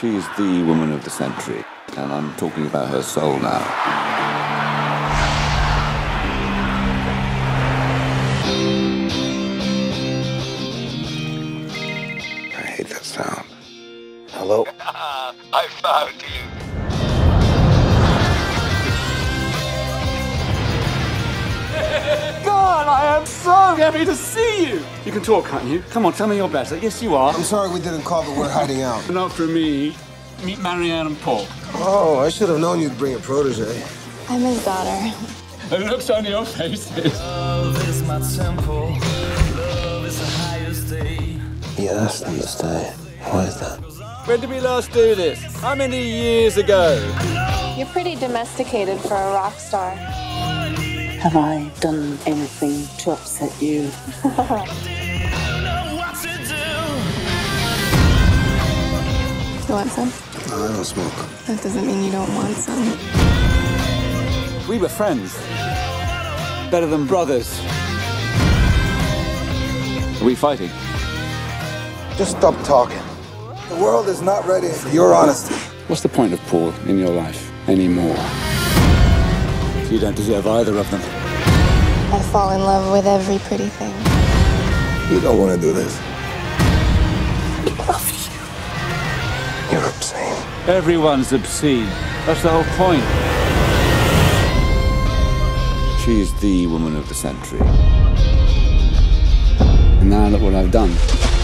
She's the woman of the century, and I'm talking about her soul now. I hate that sound. Hello? I found you. God, I am so happy to see you. You can talk, can't you? Come on, tell me you're better. Yes, you are. I'm sorry we didn't call, but we're hiding out. Not for me. Meet Marianne and Paul. Oh, I should have known you'd bring a protege. I'm his daughter. It looks on your faces. Love is my temple. Love is the highest day. You asked them to stay. Why is that? When did we last do this? How many years ago? You're pretty domesticated for a rock star. Have I done anything to upset you? You want some? No, I don't smoke. That doesn't mean you don't want some. We were friends. Better than brothers. Are we fighting? Just stop talking. The world is not ready for your honesty. What's the point of Paul in your life anymore? You don't deserve either of them. I fall in love with every pretty thing. You don't want to do this. I love you. You're obscene. Everyone's obscene. That's the whole point. She's the woman of the century. And now look what I've done.